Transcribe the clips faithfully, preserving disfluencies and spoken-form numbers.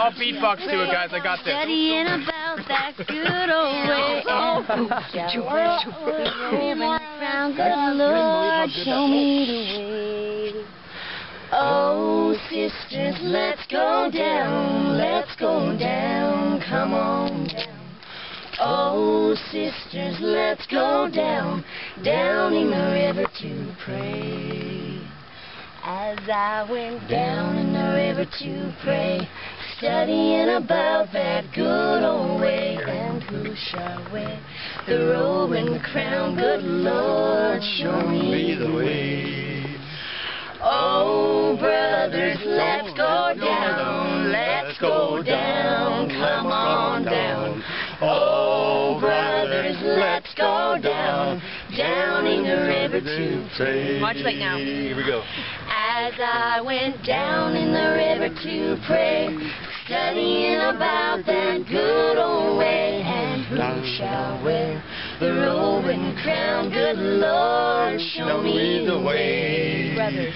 I'll beatbox to it, guys. I got this. Studying about that good old way. Oh, Lord, show me the way. Oh, sisters, let's go down. Let's go down. Come on down. Oh, sisters, let's go down. Down in the river to pray. As I went down in the river to pray, studying about that good old way. And who shall wear the robe and the crown? Good Lord, show me the way. Oh, brothers, let's go down. Let's go down. Come on down. Oh, brothers, let's go down. Down in the river to pray. Watch right now. Here we go. As I went down in the river to pray, studying about that good old way. And who shall wear the robe and crown? Good Lord, show me the way. Brothers.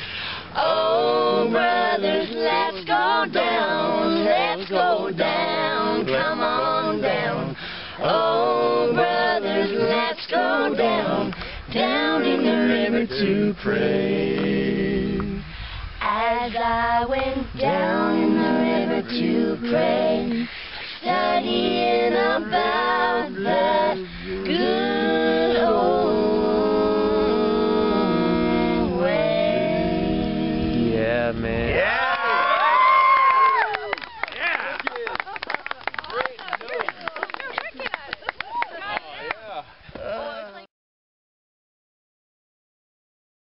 Oh, brothers, let's go down. Let's go down. Come on down. Oh, brothers, let's go down. Down in the river to pray. As I went down in the river to pray, studying about the good old way. Yeah, man. Yeah.